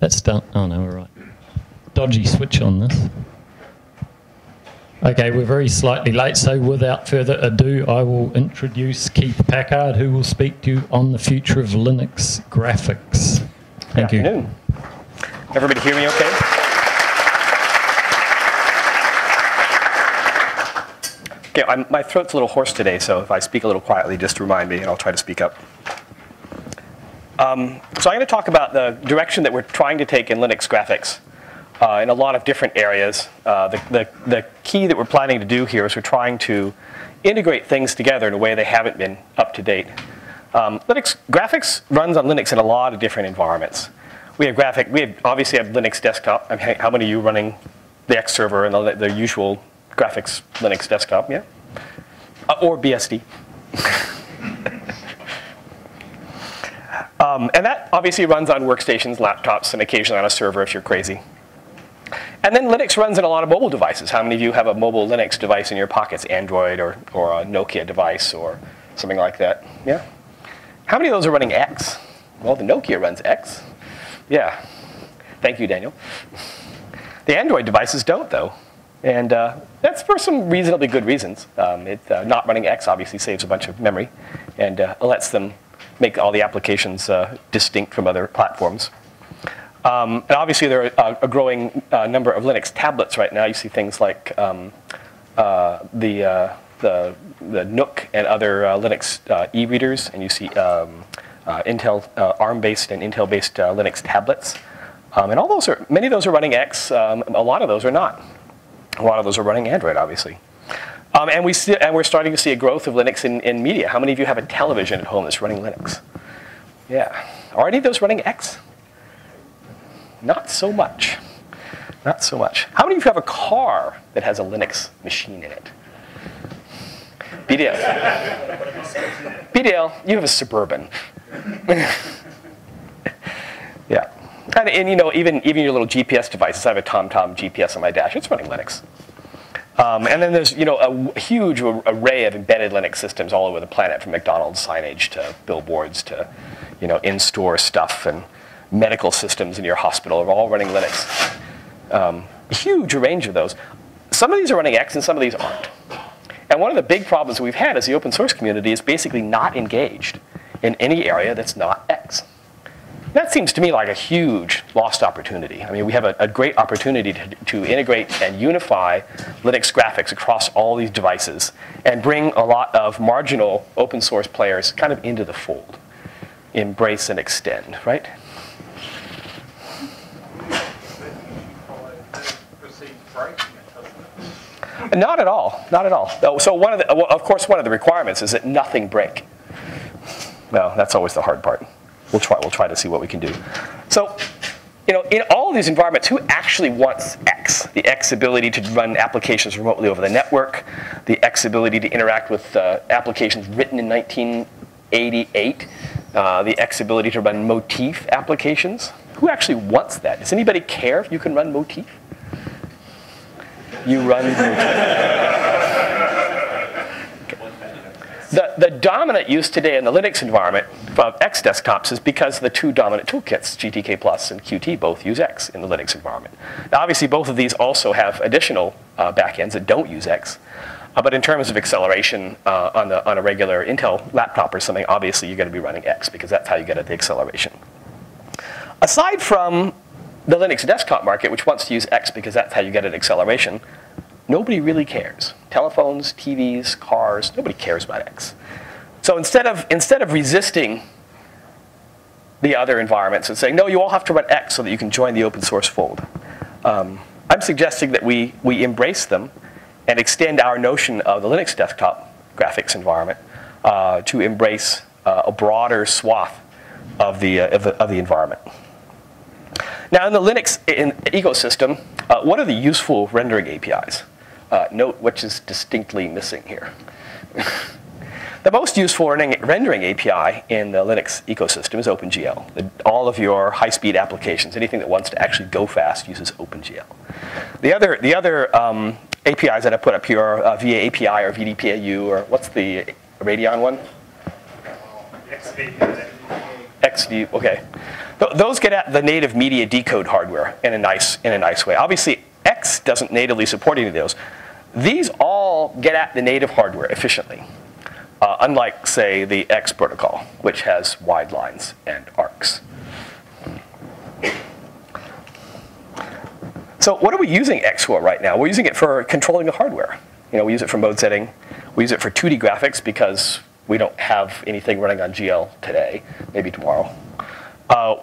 Let's start. Oh no, we're right. Dodgy switch on this. Okay, we're very slightly late, so without further ado, I will introduce Keith Packard, who will speak to you on the future of Linux graphics. Thank you. Good afternoon. Everybody hear me okay? Okay, my throat's a little hoarse today, so if I speak a little quietly, just remind me, and I'll try to speak up. So I'm going to talk about the direction that we're trying to take in Linux graphics in a lot of different areas. The key that we're planning to do here is we're trying to integrate things together in a way they haven't been up to date. Linux graphics runs on Linux in a lot of different environments. We obviously have Linux desktop. I mean, how many of you running the X server and the usual graphics Linux desktop, yeah? Or BSD. And that obviously runs on workstations, laptops, and occasionally on a server if you're crazy. And then Linux runs in a lot of mobile devices. How many of you have a mobile Linux device in your pockets, Android or a Nokia device or something like that? Yeah? How many of those are running X? Well, the Nokia runs X. Yeah. Thank you, Daniel. The Android devices don't, though. And that's for some reasonably good reasons. Not running X obviously saves a bunch of memory and lets them make all the applications distinct from other platforms. And obviously there are a growing number of Linux tablets right now. You see things like the Nook and other Linux e-readers, and you see Intel ARM-based and Intel-based Linux tablets. And all those are, many of those are running X. A lot of those are not. A lot of those are running Android, obviously. And we're starting to see a growth of Linux in media. How many of you have a television at home that's running Linux? Yeah. Are any of those running X? Not so much. Not so much. How many of you have a car that has a Linux machine in it? Bdale. Bdale, you have a Suburban. Yeah. And you know, even your little GPS devices. I have a TomTom GPS on my dash. It's running Linux. And then there's, you know, a huge array of embedded Linux systems all over the planet, from McDonald's signage to billboards to, you know, in-store stuff and medical systems in your hospital are all running Linux. A huge range of those. Some of these are running X and some of these aren't. And one of the big problems we've had is the open source community is basically not engaged in any area that's not X. That seems to me like a huge lost opportunity. I mean, we have a great opportunity to integrate and unify Linux graphics across all these devices and bring a lot of marginal open source players kind of into the fold. Embrace and extend, right? Not at all, not at all. So of course, one of the requirements is that nothing break. Well, that's always the hard part. We'll try to see what we can do. So, you know, in all these environments, who actually wants X? The X ability to run applications remotely over the network, the X ability to interact with applications written in 1988, the X ability to run Motif applications. Who actually wants that? Does anybody care if you can run Motif? You run Motif. The dominant use today in the Linux environment of X desktops is because the two dominant toolkits, GTK Plus and QT, both use X in the Linux environment. Now, obviously, both of these also have additional backends that don't use X. But in terms of acceleration on a regular Intel laptop or something, obviously, you're going to be running X because that's how you get at the acceleration. Aside from the Linux desktop market, which wants to use X because that's how you get at acceleration, nobody really cares. Telephones, TVs, cars, nobody cares about X. So instead of resisting the other environments and saying, no, you all have to run X so that you can join the open source fold, I'm suggesting that we embrace them and extend our notion of the Linux desktop graphics environment to embrace a broader swath of the environment. Now, in the Linux ecosystem, what are the useful rendering APIs? Note which is distinctly missing here. The most useful rendering API in the Linux ecosystem is OpenGL. All of your high-speed applications, anything that wants to actually go fast, uses OpenGL. The other APIs that I put up here are VA API or VDPAU, or what's the Radeon one? XV. XV, okay. Those get at the native media decode hardware in a nice way. Obviously, X doesn't natively support any of those. These all get at the native hardware efficiently, unlike, say, the X protocol, which has wide lines and arcs. So what are we using X for right now? We're using it for controlling the hardware. You know, we use it for mode setting. We use it for 2D graphics because we don't have anything running on GL today, maybe tomorrow.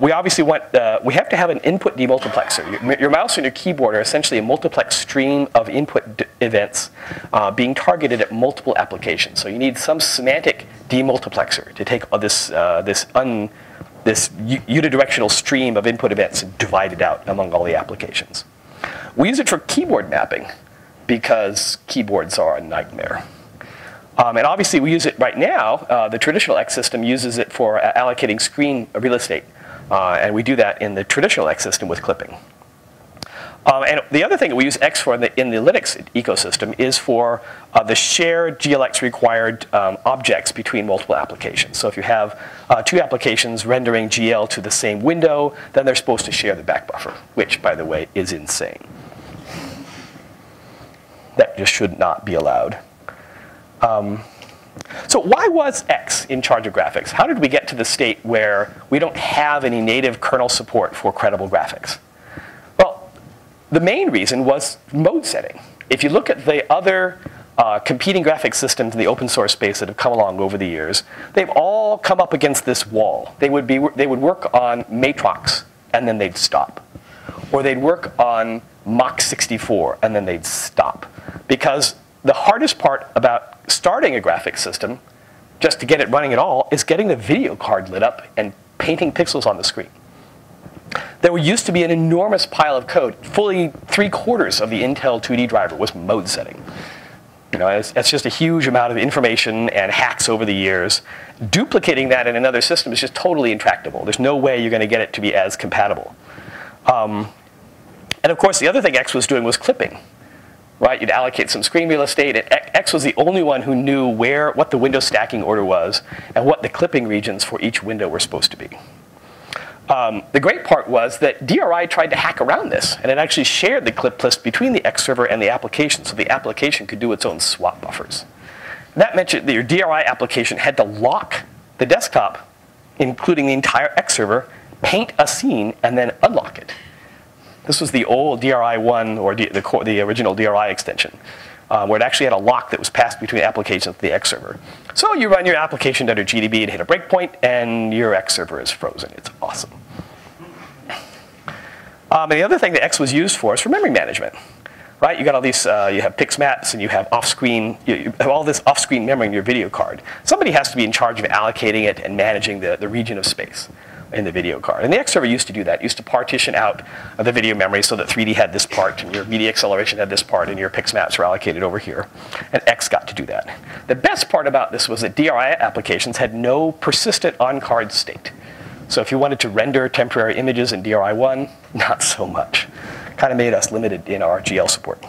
We obviously want, we have to have an input demultiplexer. Your mouse and your keyboard are essentially a multiplex stream of input events being targeted at multiple applications. So you need some semantic demultiplexer to take this, this unidirectional stream of input events and divide it out among all the applications. We use it for keyboard mapping because keyboards are a nightmare. And obviously, we use it right now. The traditional X system uses it for allocating screen real estate. And we do that in the traditional X system with clipping. And the other thing that we use X for in the Linux ecosystem is for the shared GLX required objects between multiple applications. So if you have two applications rendering GL to the same window, then they're supposed to share the back buffer, which, by the way, is insane. That just should not be allowed. So why was X in charge of graphics? How did we get to the state where we don't have any native kernel support for credible graphics? Well, the main reason was mode setting. If you look at the other competing graphics systems in the open source space that have come along over the years, they've all come up against this wall. They would work on Matrox, and then they'd stop. Or they'd work on Mach 64, and then they'd stop. Because the hardest part about starting a graphics system, just to get it running at all, is getting the video card lit up and painting pixels on the screen. There used to be an enormous pile of code. Fully 3/4 of the Intel 2D driver was mode setting. You know, it's just a huge amount of information and hacks over the years. Duplicating that in another system is just totally intractable. There's no way you're going to get it to be as compatible. And of course, the other thing X was doing was clipping. Right, you'd allocate some screen real estate. And X was the only one who knew what the window stacking order was and what the clipping regions for each window were supposed to be. The great part was that DRI tried to hack around this, and it actually shared the clip list between the X server and the application, so the application could do its own swap buffers. And that meant that your DRI application had to lock the desktop, including the entire X server, paint a scene, and then unlock it. This was the old DRI1 or the original DRI extension, where it actually had a lock that was passed between applications to the X server. So you run your application under GDB and hit a breakpoint, and your X server is frozen. It's awesome. And the other thing that X was used for is for memory management. Right? You got all these. You have PixMaps, and you have off-screen. You have all this off-screen memory in your video card. Somebody has to be in charge of allocating it and managing the region of space in the video card. And the X server used to do that. It used to partition out the video memory so that 3D had this part, and your media acceleration had this part, and your PixMaps were allocated over here. And X got to do that. The best part about this was that DRI applications had no persistent on-card state. So if you wanted to render temporary images in DRI1, not so much. Kind of made us limited in our GL support.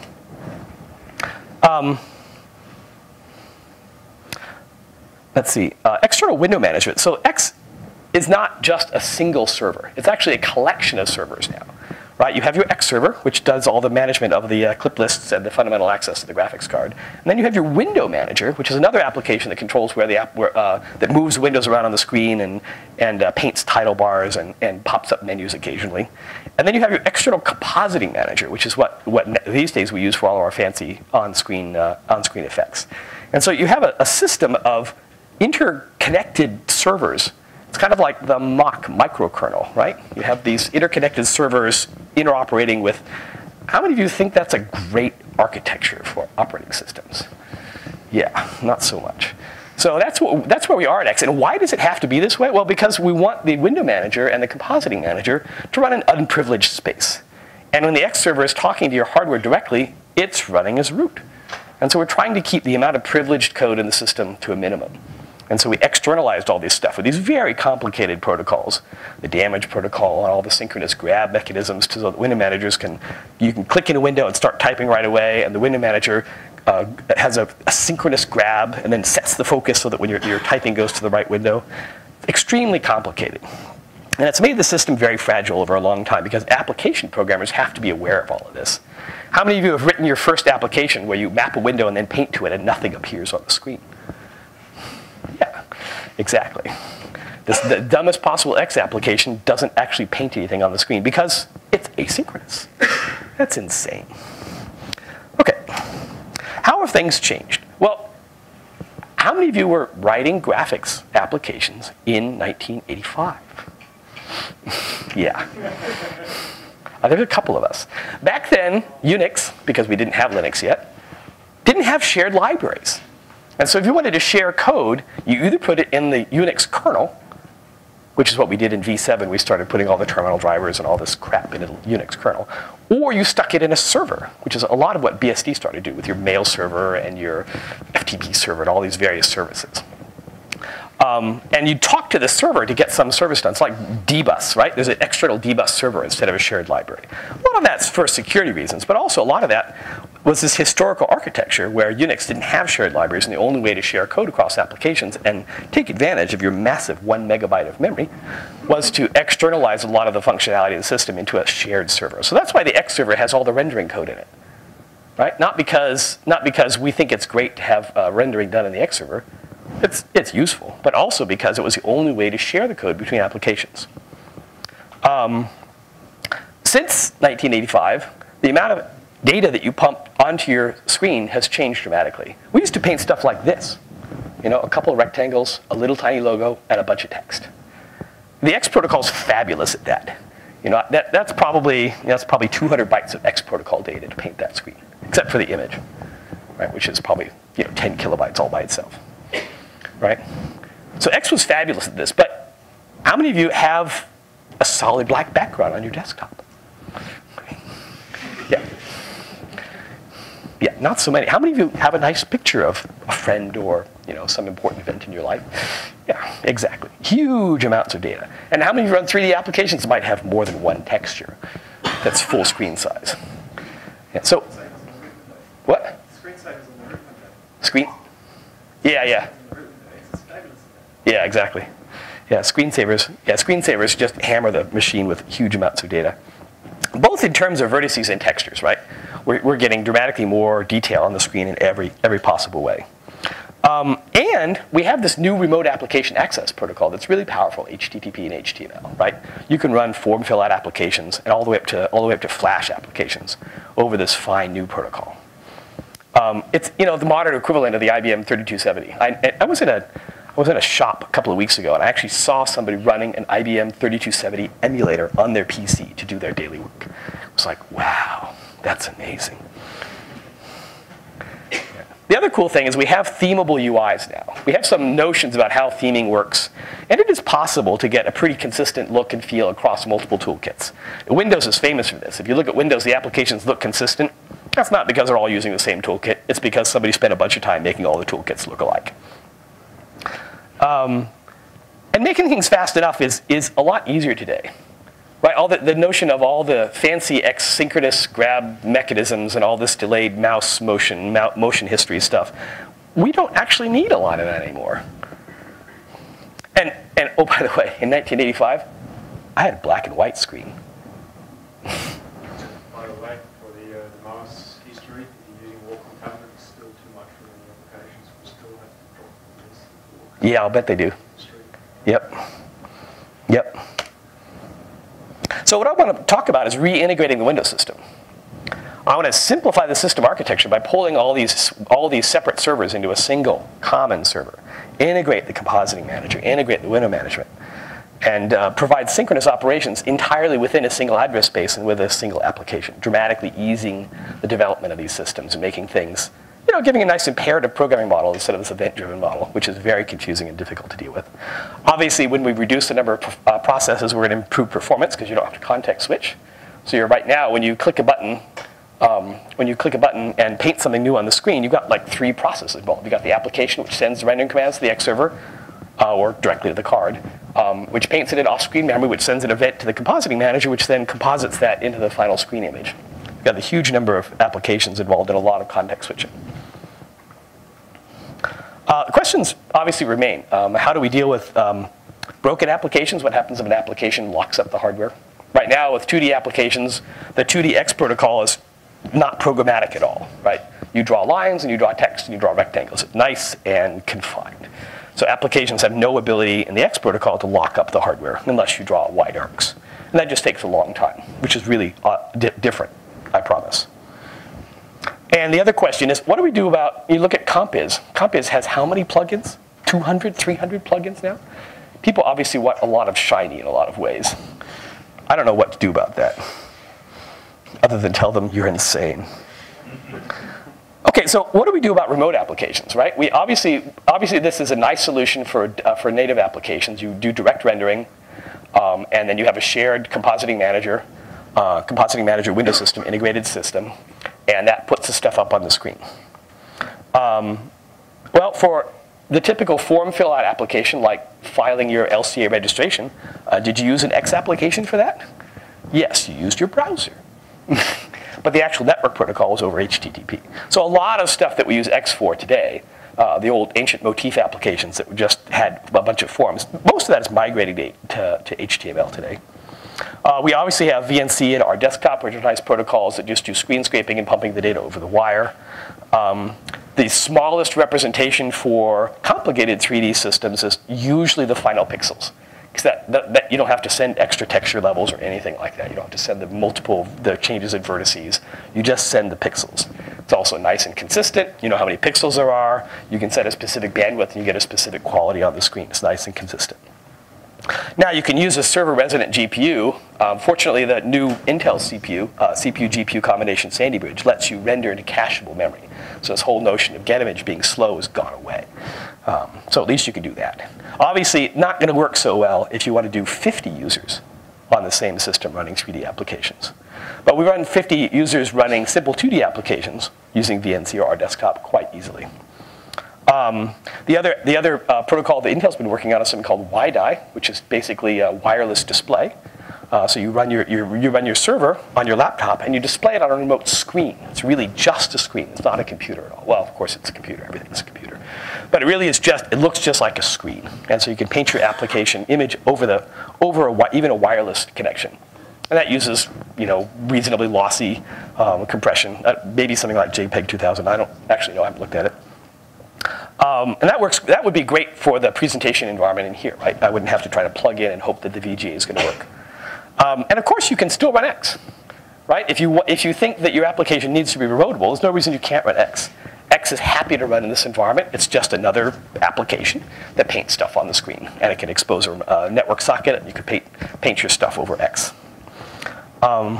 Let's see. External window management. So X is not just a single server. It's actually a collection of servers now. Right? You have your X server, which does all the management of the clip lists and the fundamental access to the graphics card. And then you have your window manager, which is another application that controls where the app that moves windows around on the screen and paints title bars and pops up menus occasionally. And then you have your external compositing manager, which is what these days we use for all of our fancy on-screen effects. And so you have a system of interconnected servers. It's kind of like the mock microkernel, right? You have these interconnected servers interoperating with. How many of you think that's a great architecture for operating systems? Yeah, not so much. So that's where we are at X. And why does it have to be this way? Well, because we want the window manager and the compositing manager to run an unprivileged space. And when the X server is talking to your hardware directly, it's running as root. And so we're trying to keep the amount of privileged code in the system to a minimum. And so we externalized all this stuff with these very complicated protocols, the damage protocol and all the synchronous grab mechanisms so that window managers can, you can click in a window and start typing right away, and the window manager has a synchronous grab and then sets the focus so that when your typing goes to the right window. Extremely complicated. And it's made the system very fragile over a long time because application programmers have to be aware of all of this. How many of you have written your first application where you map a window and then paint to it and nothing appears on the screen? Yeah, exactly. This, the dumbest possible X application doesn't actually paint anything on the screen because it's asynchronous. That's insane. Okay, how have things changed? Well, how many of you were writing graphics applications in 1985? Yeah. There's a couple of us. Back then, Unix, because we didn't have Linux yet, didn't have shared libraries. And so if you wanted to share code, you either put it in the Unix kernel, which is what we did in V7. We started putting all the terminal drivers and all this crap in a Unix kernel. Or you stuck it in a server, which is a lot of what BSD started to do with your mail server and your FTP server and all these various services. And you talk to the server to get some service done. It's like dbus, right? There's an external dbus server instead of a shared library. A lot of that's for security reasons, but also a lot of that was this historical architecture where Unix didn't have shared libraries, and the only way to share code across applications and take advantage of your massive 1 megabyte of memory was to externalize a lot of the functionality of the system into a shared server. So that's why the X server has all the rendering code in it, right? Not because we think it's great to have rendering done in the X server. It's useful, but also because it was the only way to share the code between applications. Since 1985, the amount of data that you pump onto your screen has changed dramatically. We used to paint stuff like this. You know, a couple of rectangles, a little tiny logo, and a bunch of text. The X protocol's fabulous at that. You know, that's probably 200 bytes of X protocol data to paint that screen, except for the image, right, which is probably 10 kilobytes all by itself. Right? So X was fabulous at this, but how many of you have a solid black background on your desktop? Yeah. Yeah, not so many. How many of you have a nice picture of a friend or some important event in your life? Yeah, exactly. Huge amounts of data. And how many of you run 3D applications that might have more than one texture that's full screen size? Yeah, so, what? Screen size is in the root. Screen? Yeah, yeah. Yeah, exactly. Yeah, screensavers. Yeah, screensavers just hammer the machine with huge amounts of data, both in terms of vertices and textures. Right, we're getting dramatically more detail on the screen in every possible way, and we have this new remote application access protocol that's really powerful: HTTP and HTML. Right, you can run form fill out applications and all the way up to Flash applications over this fine new protocol. It's the modern equivalent of the IBM 3270. I was in a shop a couple of weeks ago, and I actually saw somebody running an IBM 3270 emulator on their PC to do their daily work. I was like, wow, that's amazing. The other cool thing is we have themable UIs now. We have some notions about how theming works, and it is possible to get a pretty consistent look and feel across multiple toolkits. Windows is famous for this. If you look at Windows, the applications look consistent. That's not because they're all using the same toolkit. It's because somebody spent a bunch of time making all the toolkits look alike. And making things fast enough is a lot easier today. Right? The notion of all the fancy synchronous grab mechanisms and all this delayed mouse motion history stuff, we don't actually need a lot of that anymore. And oh, by the way, in 1985, I had a black and white screen. By the way, for the mouse history, using walk component is still too much for many applications. We still have to drop this. Yeah, I'll bet they do. Yep. Yep. So what I want to talk about is reintegrating the Windows system. I want to simplify the system architecture by pulling all these separate servers into a single common server, integrate the compositing manager, integrate the window management, and provide synchronous operations entirely within a single address space and with a single application, dramatically easing the development of these systems and making things, giving a nice imperative programming model instead of this event-driven model, which is very confusing and difficult to deal with. Obviously, when we reduce the number of processes, we're going to improve performance because you don't have to context switch. So you're right now, when you click a button, and paint something new on the screen, you've got like 3 processes involved. You've got the application, which sends the rendering commands to the X server, or directly to the card, which paints it in off-screen memory, which sends an event to the compositing manager, which then composites that into the final screen image. We've got a huge number of applications involved and a lot of context switching. Questions obviously remain. How do we deal with Broken applications, what happens if an application locks up the hardware? Right now with 2D applications, the 2DX protocol is not programmatic at all, right? You draw lines and you draw text and you draw rectangles. It's nice and confined. So applications have no ability in the X protocol to lock up the hardware unless you draw wide arcs. And that just takes a long time, which is really different, I promise. And the other question is, what do we do about, you look at CompIS. CompIS has how many plugins? 200, 300 plugins now? People obviously want a lot of shiny in a lot of ways. I don't know what to do about that, other than tell them you're insane. Okay, so what do we do about remote applications, right? We obviously this is a nice solution for native applications. You do direct rendering, and then you have a shared compositing manager window system, integrated system, and that puts the stuff up on the screen. Well, for the typical form fill-out application, like filing your LCA registration, did you use an X application for that? Yes, you used your browser. But the actual network protocol was over HTTP. So a lot of stuff that we use X for today, the old ancient Motif applications that just had a bunch of forms, most of that is migrating to HTML today. We obviously have VNC and our desktop, which are nice protocols that just do screen scraping and pumping the data over the wire. The smallest representation for complicated 3D systems is usually the final pixels. Because that you don't have to send extra texture levels or anything like that. You don't have to send the multiple changes in vertices. You just send the pixels. It's also nice and consistent. You know how many pixels there are. You can set a specific bandwidth and you get a specific quality on the screen. It's nice and consistent. Now you can use a server-resident GPU. Fortunately, the new Intel CPU, CPU-GPU combination Sandy Bridge, lets you render into cacheable memory. So this whole notion of get image being slow has gone away. So at least you can do that. Obviously, not going to work so well if you want to do 50 users on the same system running 3D applications. But we run 50 users running simple 2D applications using VNC or our desktop quite easily. The other protocol that Intel's been working on is something called WiDi, which is basically a wireless display. So you run your server on your laptop and you display it on a remote screen. It's really just a screen. It's not a computer at all. Well, of course it's a computer. Everything's a computer. But it really is just, it looks just like a screen. And so you can paint your application image over even a wireless connection. And that uses, you know, reasonably lossy compression, maybe something like JPEG 2000. I don't actually know. I haven't looked at it. And that works. That would be great for the presentation environment in here, right? I wouldn't have to try to plug in and hope that the VGA is going to work. And of course, you can still run X, right? If you think that your application needs to be remotable, there's no reason you can't run X. X is happy to run in this environment. It's just another application that paints stuff on the screen, and it can expose a network socket, and you can paint your stuff over X. And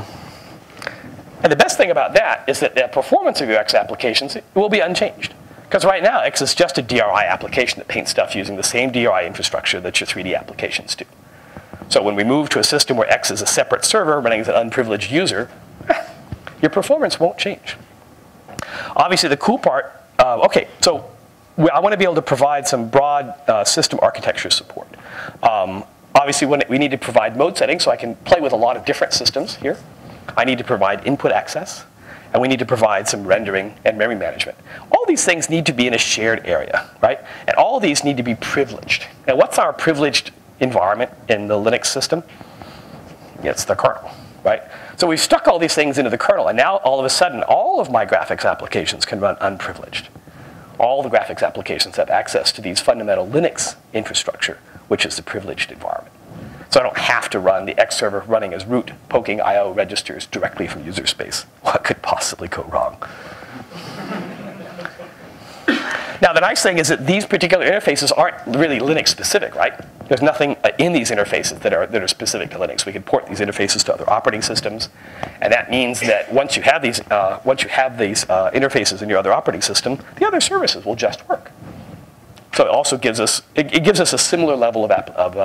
the best thing about that is that the performance of your X applications will be unchanged. Because right now, X is just a DRI application that paints stuff using the same DRI infrastructure that your 3D applications do. So when we move to a system where X is a separate server running as an unprivileged user, your performance won't change. Obviously, the cool part, OK, so I want to be able to provide some broad system architecture support. Obviously, we need to provide mode settings, so I can play with a lot of different systems here. I need to provide input access. And we need to provide some rendering and memory management. All these things need to be in a shared area, right? And all these need to be privileged. Now, what's our privileged environment in the Linux system? It's the kernel, right? So we've stuck all these things into the kernel, and now all of a sudden, all of my graphics applications can run unprivileged. All the graphics applications have access to these fundamental Linux infrastructure, which is the privileged environment. So I don't have to run the X server running as root, poking I/O registers directly from user space. What could possibly go wrong? Now, the nice thing is that these particular interfaces aren't really Linux specific, right? There's nothing in these interfaces that are specific to Linux. We can port these interfaces to other operating systems, and that means that once you have these interfaces in your other operating system, the other services will just work. So it also gives us, it gives us a similar level of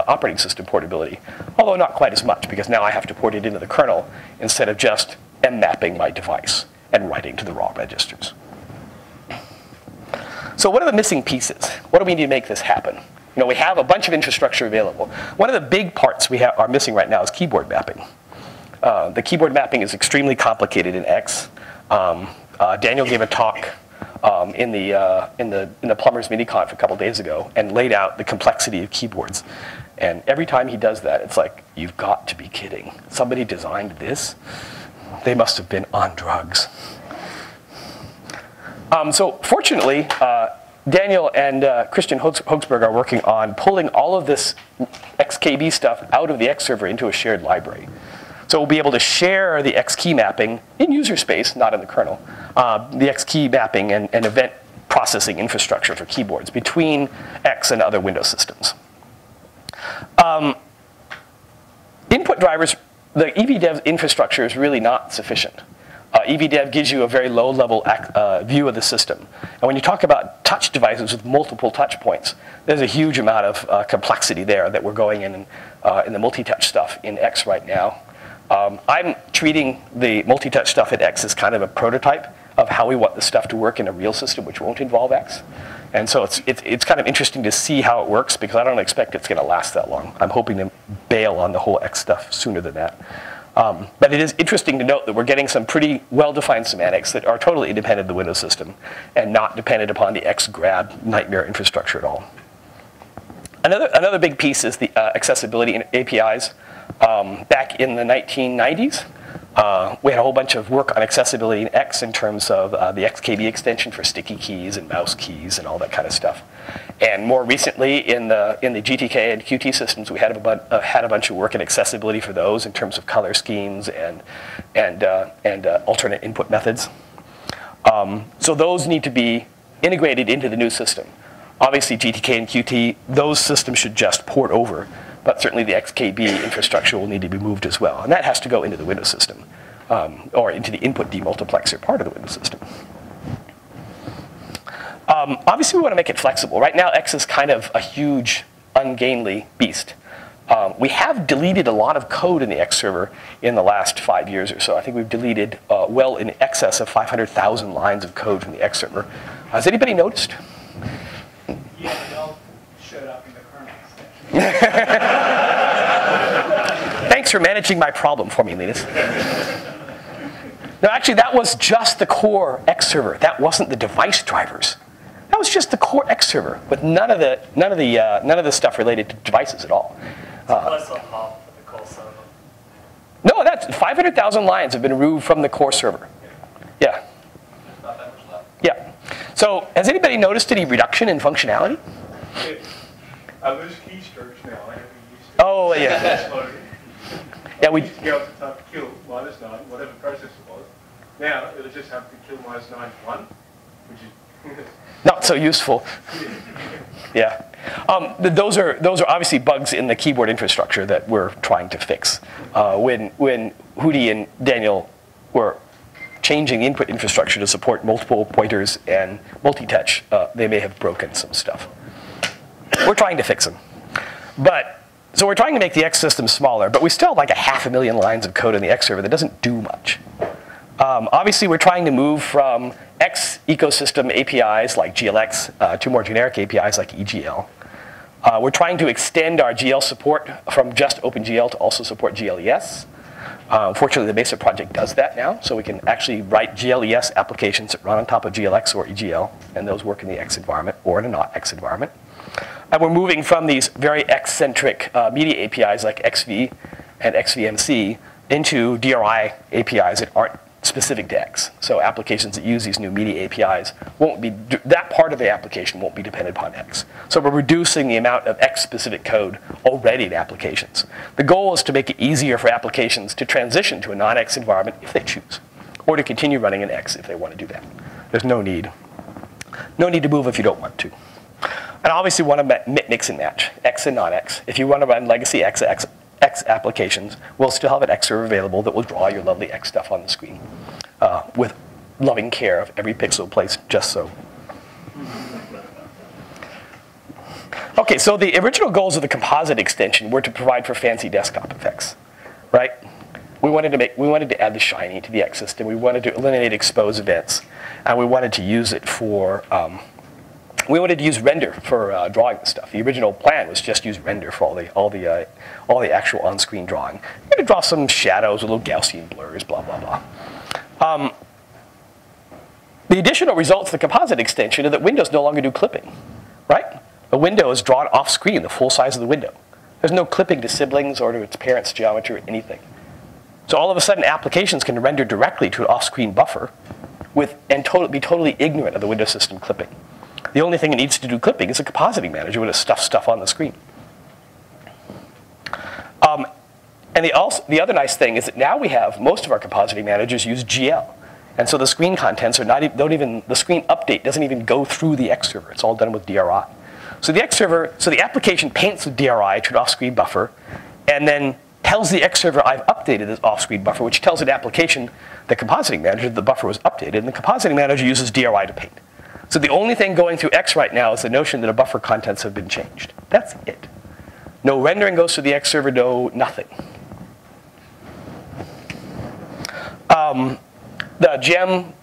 operating system portability, although not quite as much, because now I have to port it into the kernel instead of just mmapping my device and writing to the raw registers. So what are the missing pieces? What do we need to make this happen? You know, we have a bunch of infrastructure available. One of the big parts we are missing right now is keyboard mapping. The keyboard mapping is extremely complicated in X. Daniel gave a talk in the Plumbers Mini Conf a couple days ago and laid out the complexity of keyboards. And every time he does that, it's like, you've got to be kidding. Somebody designed this? They must have been on drugs. So fortunately, Daniel and Christian Hoogsberg are working on pulling all of this XKB stuff out of the X server into a shared library. So we'll be able to share the X key mapping in user space, not in the kernel, the X key mapping and event processing infrastructure for keyboards between X and other Windows systems. Input drivers, the EVDev infrastructure is really not sufficient. EVDev gives you a very low-level view of the system. And when you talk about touch devices with multiple touch points, there's a huge amount of complexity there that we're going in the multi-touch stuff in X right now. I'm treating the multi-touch stuff at X as kind of a prototype of how we want the stuff to work in a real system which won't involve X. And so it's kind of interesting to see how it works because I don't expect it's going to last that long. I'm hoping to bail on the whole X stuff sooner than that. But it is interesting to note that we're getting some pretty well-defined semantics that are totally independent of the Windows system and not dependent upon the X grab nightmare infrastructure at all. Another big piece is the accessibility APIs. Back in the 1990s, we had a whole bunch of work on accessibility in X in terms of the XKB extension for sticky keys and mouse keys and all that kind of stuff. And more recently, in the GTK and QT systems, we had a bunch of work in accessibility for those in terms of color schemes and alternate input methods. So those need to be integrated into the new system. Obviously, GTK and QT, those systems should just port over. But certainly the XKB infrastructure will need to be moved as well. And that has to go into the Windows system, or into the input demultiplexer part of the Windows system. Obviously, we want to make it flexible. Right now, X is kind of a huge, ungainly beast. We have deleted a lot of code in the X server in the last 5 years or so. I think we've deleted well in excess of 500,000 lines of code from the X server. Has anybody noticed? Yeah, it all showed up in the kernel extension. Thanks for managing my problem for me, Linus. No, actually, that was just the core X server. That wasn't the device drivers. That was just the core X server with none of the stuff related to devices at all. Plus a hop for the core server. No, that's 500,000 lines have been removed from the core server. Yeah. There's not that much left. Yeah. So, has anybody noticed any reduction in functionality? I lose keystrokes now. I haven't used to. Oh yeah. Yeah, we used to be able to kill minus 9, whatever process it was. Now it'll just have to kill minus 9 to 1, which is not so useful. Yeah. Those are obviously bugs in the keyboard infrastructure that we're trying to fix. When Hudi and Daniel were changing the input infrastructure to support multiple pointers and multi-touch, they may have broken some stuff. We're trying to fix them. So we're trying to make the X system smaller, but we still have like 500,000 lines of code in the X server that doesn't do much. Obviously, we're trying to move from X ecosystem APIs like GLX to more generic APIs like EGL. We're trying to extend our GL support from just OpenGL to also support GLES. Fortunately, the Mesa project does that now, so we can actually write GLES applications that run on top of GLX or EGL, and those work in the X environment or in a not X environment. And we're moving from these very X-centric media APIs like XV and XVMC into DRI APIs that aren't specific to X. So applications that use these new media APIs won't be, that part of the application won't be dependent upon X. So we're reducing the amount of X-specific code already in applications. The goal is to make it easier for applications to transition to a non-X environment if they choose, or to continue running in X if they want to do that. There's no need to move if you don't want to. And obviously, we want to mix and match, X and non-X. If you want to run legacy X applications, we'll still have an X server available that will draw your lovely X stuff on the screen with loving care of every pixel placed just so. OK, so the original goals of the composite extension were to provide for fancy desktop effects, right? We wanted to add the shiny to the X system. We wanted to eliminate expose events. And we wanted to use it for we wanted to use render for drawing the stuff. The original plan was just use render for all the actual on-screen drawing. You're going to draw some shadows, a little Gaussian blurs, blah blah blah. The additional results of the composite extension are that windows no longer do clipping, right? A window is drawn off-screen, the full size of the window. There's no clipping to siblings or to its parents' geometry or anything. So all of a sudden, applications can render directly to an off-screen buffer and be totally ignorant of the Windows system clipping. The only thing it needs to do clipping is a compositing manager when it stuffs stuff on the screen. And the other nice thing is that now we have most of our compositing managers use GL. And so the screen contents are the screen update doesn't even go through the X server. It's all done with DRI. So the X server, so the application paints with DRI to an off-screen buffer, and then tells the X server I've updated this off-screen buffer, which tells an application, the compositing manager, that the buffer was updated, and the compositing manager uses DRI to paint. So the only thing going through X right now is the notion that a buffer contents have been changed. That's it. No rendering goes through the X server, no nothing. The gem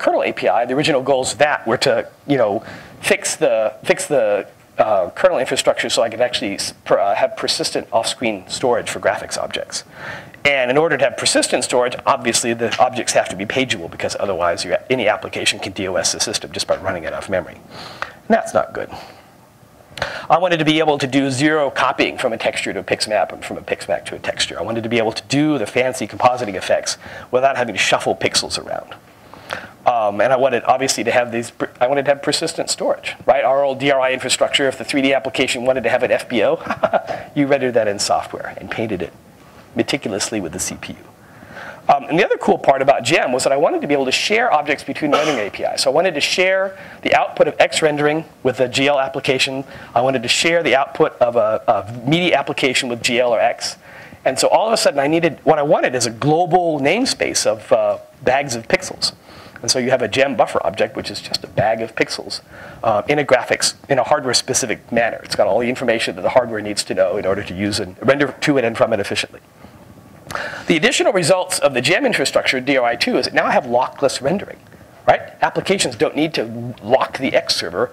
kernel API, the original goals of that were to, fix the kernel infrastructure so I could actually have persistent off-screen storage for graphics objects. And in order to have persistent storage, obviously the objects have to be pageable, because otherwise any application can DOS the system just by running it off memory. And that's not good. I wanted to be able to do zero copying from a texture to a PixMap and from a PixMap to a texture. I wanted to be able to do the fancy compositing effects without having to shuffle pixels around. And I wanted, obviously, to have I wanted to have persistent storage, right? Our old DRI infrastructure, if the 3D application wanted to have an FBO, you rendered that in software and painted it meticulously with the CPU. And the other cool part about GEM was that I wanted to be able to share objects between rendering APIs. So I wanted to share the output of X rendering with a GL application. I wanted to share the output of a media application with GL or X. And so all of a sudden, what I wanted is a global namespace of bags of pixels. And so you have a gem buffer object, which is just a bag of pixels in a hardware-specific manner. It's got all the information that the hardware needs to know in order to use and render to it and from it efficiently. The additional results of the gem infrastructure, DRI2, is that now I have lockless rendering, right? Applications don't need to lock the X server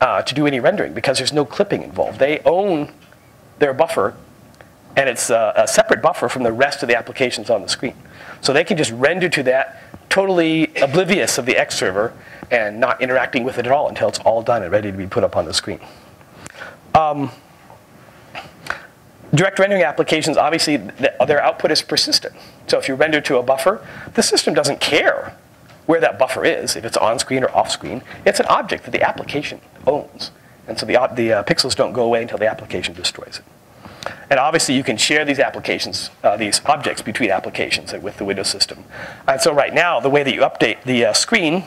to do any rendering, because there's no clipping involved. They own their buffer, and it's a separate buffer from the rest of the applications on the screen. So they can just render to that, totally oblivious of the X server and not interacting with it at all until it's all done and ready to be put up on the screen. Direct rendering applications, obviously, their output is persistent. So if you render to a buffer, the system doesn't care where that buffer is, if it's on screen or off screen. It's an object that the application owns. And so the pixels don't go away until the application destroys it. And obviously, you can share these applications, these objects between applications with the Windows system. And so right now, the way that you update the screen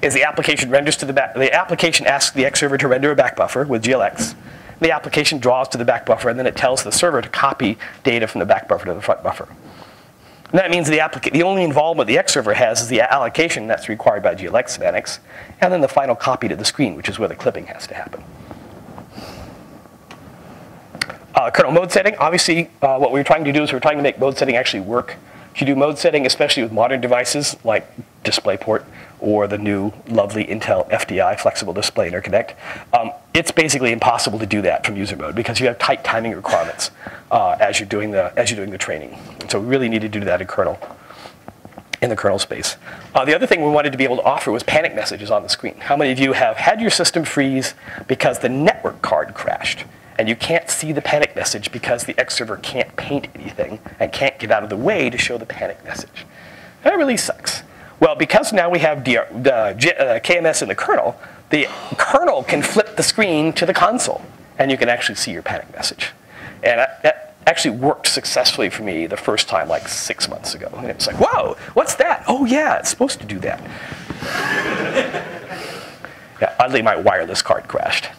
is the application renders to the back. The application asks the X server to render a back buffer with GLX. The application draws to the back buffer, and then it tells the server to copy data from the back buffer to the front buffer. And that means the only involvement the X server has is the allocation that's required by GLX semantics, and then the final copy to the screen, which is where the clipping has to happen. Kernel mode setting, obviously, what we're trying to do is we're trying to make mode setting actually work. If you do mode setting, especially with modern devices like DisplayPort or the new lovely Intel FDI, Flexible Display Interconnect, it's basically impossible to do that from user mode, because you have tight timing requirements as you're doing the training. And so we really need to do that in the kernel space. The other thing we wanted to be able to offer was panic messages on the screen. How many of you have had your system freeze because the network card crashed? And you can't see the panic message because the X server can't paint anything and can't get out of the way to show the panic message. That really sucks. Well, because now we have KMS in the kernel can flip the screen to the console, and you can actually see your panic message. And that actually worked successfully for me the first time, like 6 months ago. And it was like, whoa, what's that? Oh, yeah, it's supposed to do that. Yeah, oddly, my wireless card crashed.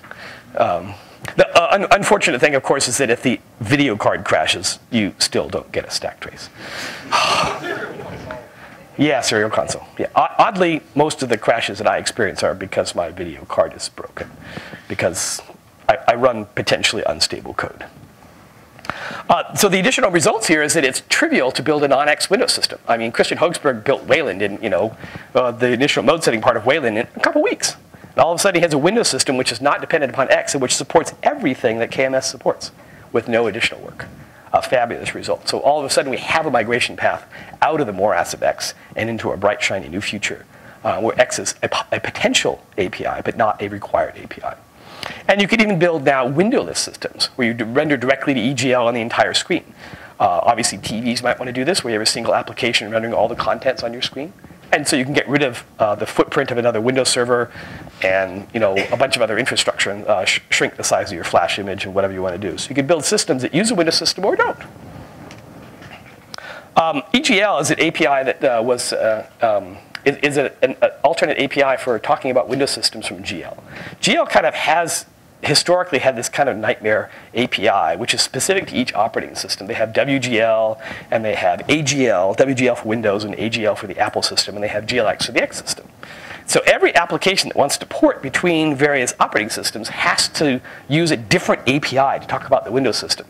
The unfortunate thing, of course, is that if the video card crashes, you still don't get a stack trace. Yeah, serial console. Yeah. Oddly, most of the crashes that I experience are because my video card is broken, because I run potentially unstable code. So the additional results here is that it's trivial to build a non-X Windows system. I mean, Christian Hoogsberg built Wayland in the initial mode setting part of Wayland in a couple weeks. And all of a sudden, he has a Windows system which is not dependent upon X and which supports everything that KMS supports with no additional work. A fabulous result. So all of a sudden, we have a migration path out of the morass of X and into a bright, shiny new future where X is a potential API, but not a required API. And you could even build now windowless systems where you render directly to EGL on the entire screen. Obviously, TVs might want to do this, where you have a single application rendering all the contents on your screen. And so you can get rid of the footprint of another Windows server and a bunch of other infrastructure and shrink the size of your flash image and whatever you want to do. So you can build systems that use a Windows system or don't. EGL is an API that is an alternate API for talking about Windows systems from GL. GL kind of has historically had this kind of nightmare API, which is specific to each operating system. They have WGL, and they have AGL, WGL for Windows, and AGL for the Apple system, and they have GLX for the X system. So every application that wants to port between various operating systems has to use a different API to talk about the Windows system.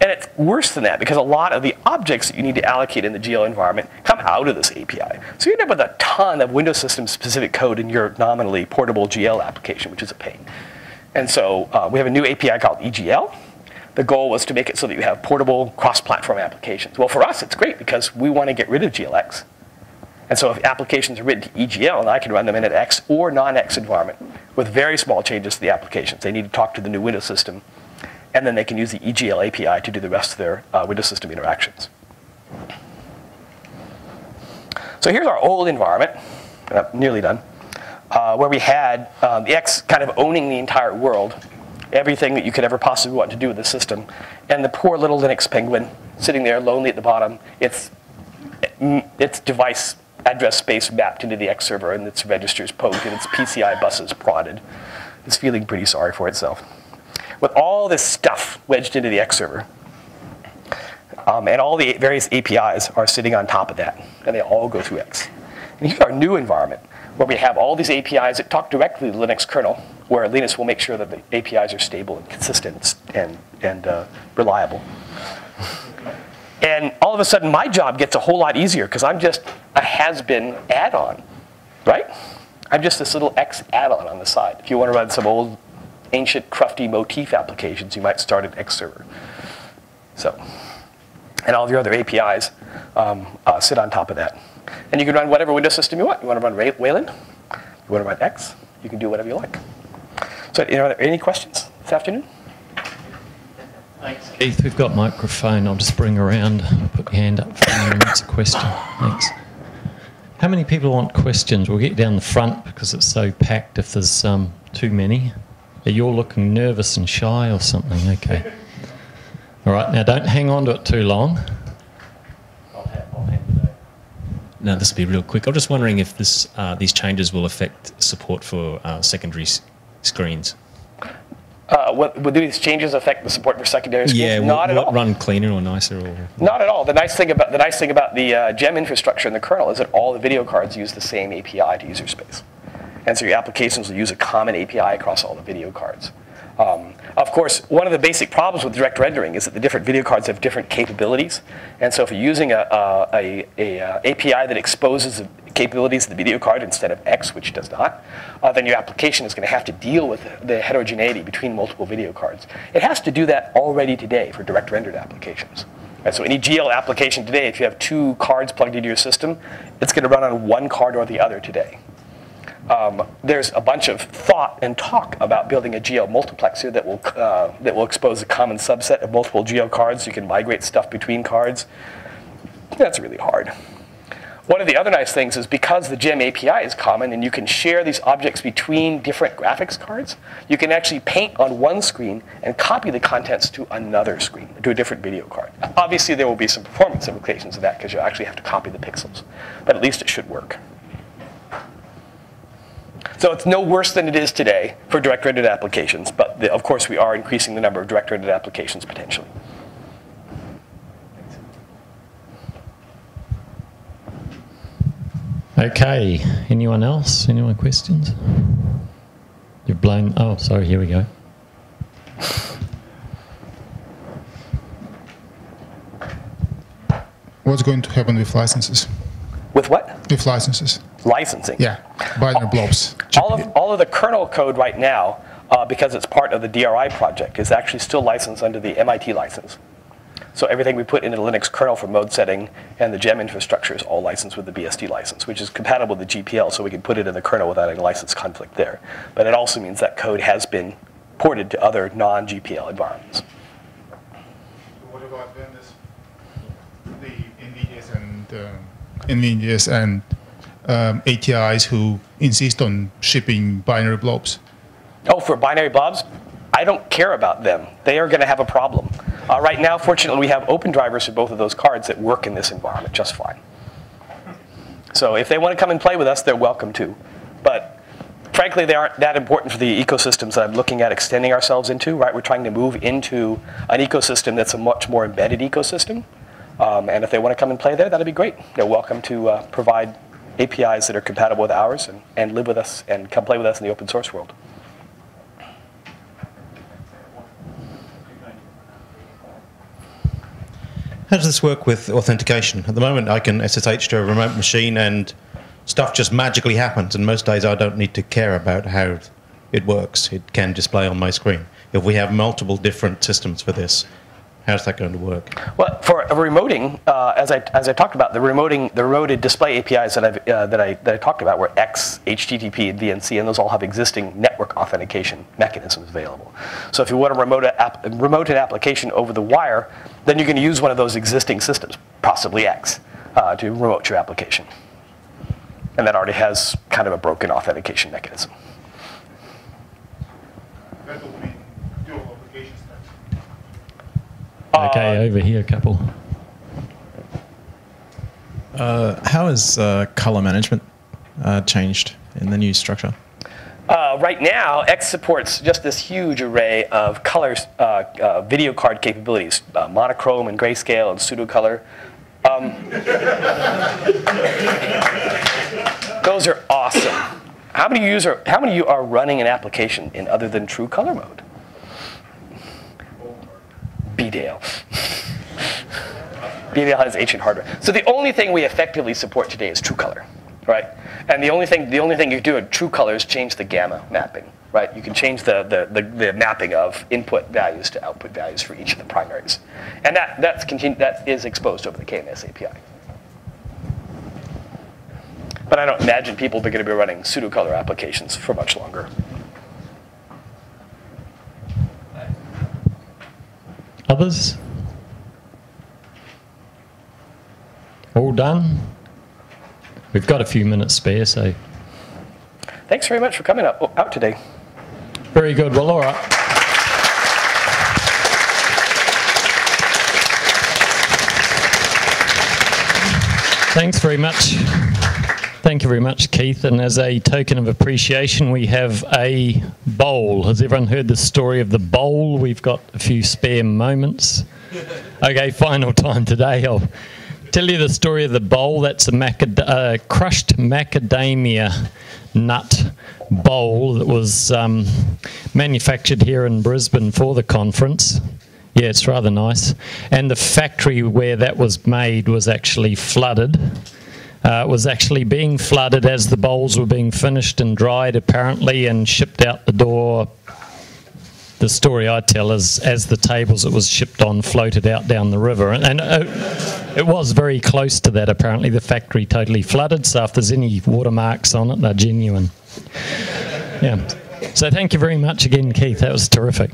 And it's worse than that, because a lot of the objects that you need to allocate in the GL environment come out of this API. So you end up with a ton of Windows system-specific code in your nominally portable GL application, which is a pain. And so we have a new API called EGL. The goal was to make it so that you have portable cross-platform applications. Well, for us, it's great because we want to get rid of GLX. And so if applications are written to EGL, and I can run them in an X or non-X environment with very small changes to the applications. They need to talk to the new Windows system, and then they can use the EGL API to do the rest of their Windows system interactions. So here's our old environment, and I'm nearly done. Where we had the X kind of owning the entire world, everything that you could ever possibly want to do with the system, and the poor little Linux penguin sitting there lonely at the bottom, its device address space mapped into the X server, and its registers poked, and its PCI buses prodded. It's feeling pretty sorry for itself. With all this stuff wedged into the X server, and all the various APIs are sitting on top of that, and they all go through X. And here's our new environment, where we have all these APIs that talk directly to the Linux kernel, where Linus will make sure that the APIs are stable and consistent and reliable. And all of a sudden, my job gets a whole lot easier, because I'm just a has-been add-on, right? I'm just this little X add-on on the side. If you want to run some old, ancient, crufty Motif applications, you might start an X server. So, and all your other APIs sit on top of that. And you can run whatever Windows system you want. You want to run Wayland? You want to run X? You can do whatever you like. So are there any questions this afternoon? Thanks, Keith. We've got microphone. I'll just bring around. Put your hand up for anyone who wants a question. Thanks. How many people want questions? We'll get down the front because it's so packed if there's too many. You're looking nervous and shy or something. OK. All right. Now, don't hang on to it too long. Now, this will be real quick. I'm just wondering if this, these changes will affect support for secondary screens. Will these changes affect the support for secondary screens? Yeah, not at all. Run cleaner or nicer? Or not at all. The nice thing about the GEM infrastructure in the kernel is that all the video cards use the same API to user space. And so your applications will use a common API across all the video cards. Of course, one of the basic problems with direct rendering is that the different video cards have different capabilities. And so if you're using an API that exposes the capabilities of the video card instead of X, which does not, then your application is going to have to deal with the heterogeneity between multiple video cards. It has to do that already today for direct rendered applications. And so any GL application today, if you have two cards plugged into your system, it's going to run on one card or the other today. There's a bunch of thought and talk about building a GL multiplexer that will expose a common subset of multiple GL cards so you can migrate stuff between cards. That's really hard. One of the other nice things is because the GEM API is common and you can share these objects between different graphics cards, you can actually paint on one screen and copy the contents to another screen, to a different video card. Obviously, there will be some performance implications of that because you'll actually have to copy the pixels, but at least it should work. So it's no worse than it is today for direct-rendered applications, but of course we are increasing the number of direct-rendered applications potentially. Okay, anyone else? Anyone questions? You're blown, oh sorry, here we go. What's going to happen with licenses? With what? With licenses. Licensing. Yeah, binary blobs. All of the kernel code right now, because it's part of the DRI project, is actually still licensed under the MIT license. So everything we put into the Linux kernel for mode setting and the GEM infrastructure is all licensed with the BSD license, which is compatible with the GPL, so we can put it in the kernel without any license conflict there. But it also means that code has been ported to other non-GPL environments. What about then this, the NVIDIA's and ATIs who insist on shipping binary blobs? Oh, for binary blobs? I don't care about them. They are going to have a problem. Right now, fortunately, we have open drivers for both of those cards that work in this environment just fine. So if they want to come and play with us, they're welcome to. But frankly, they aren't that important for the ecosystems that I'm looking at extending ourselves into. Right? We're trying to move into an ecosystem that's a much more embedded ecosystem. And if they want to come and play there, that'd be great. They're welcome to provide APIs that are compatible with ours and live with us and come play with us in the open source world. How does this work with authentication? At the moment, I can SSH to a remote machine and stuff just magically happens, and most days I don't need to care about how it works. It can display on my screen. If we have multiple different systems for this, how's that going to work? Well, for remoting, as I talked about, the remoted display APIs that I've, that I talked about were X, HTTP, and VNC, and those all have existing network authentication mechanisms available. So if you want to remote an application over the wire, then you're going to use one of those existing systems, possibly X, to remote your application. And that already has kind of a broken authentication mechanism. That will be dual application steps. OK, over here, a couple. How has color management changed in the new structure? Right now, X supports just this huge array of colors, video card capabilities, monochrome and grayscale and pseudocolor. Those are awesome. How many of you are running an application in other than true color mode? Bdale. Bdale has ancient hardware. So the only thing we effectively support today is true color, right? And the only thing you do in true color is change the gamma mapping, right? You can change the mapping of input values to output values for each of the primaries. And that is exposed over the KMS API. But I don't imagine people are going to be running pseudocolor applications for much longer. Others? All done? We've got a few minutes spare, so. Thanks very much for coming out today. Very good. Well, all right. Thanks very much. Thank you very much, Keith. And as a token of appreciation, we have a bowl. Has everyone heard the story of the bowl? We've got a few spare moments. Okay, final time today. I'll tell you the story of the bowl. That's a crushed macadamia nut bowl that was manufactured here in Brisbane for the conference. Yeah, it's rather nice. And the factory where that was made was actually flooded. It was actually being flooded as the bowls were being finished and dried, apparently, and shipped out the door. The story I tell is as the tables it was shipped on floated out down the river. And it was very close to that, apparently. The factory totally flooded, so if there's any watermarks on it, they're genuine. Yeah. So thank you very much again, Keith. That was terrific.